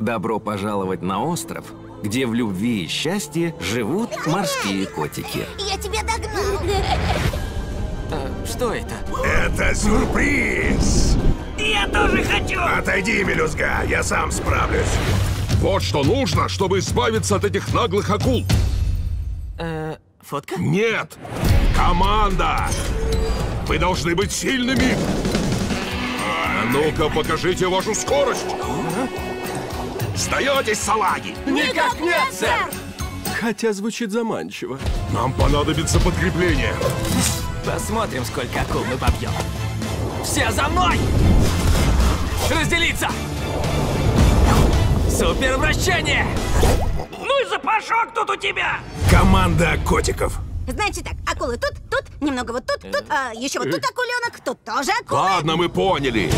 Добро пожаловать на остров, где в любви и счастье живут морские котики. Я тебя догнал. Что это? Это сюрприз! Я тоже хочу! Отойди, мелюзга, я сам справлюсь. Вот что нужно, чтобы избавиться от этих наглых акул. Фотка? Нет! Команда! Вы должны быть сильными! А ну-ка, покажите вашу скорость! Сдаетесь, салаги? Никак нет, сэр! Хотя звучит заманчиво. Нам понадобится подкрепление. Посмотрим, сколько акул мы побьем. Все за мной! Разделиться! Супер вращение! Ну и запашок тут у тебя! Команда котиков. Значит так, акулы тут, немного вот тут, еще вот тут акуленок, тут тоже акулы. Ладно, мы поняли.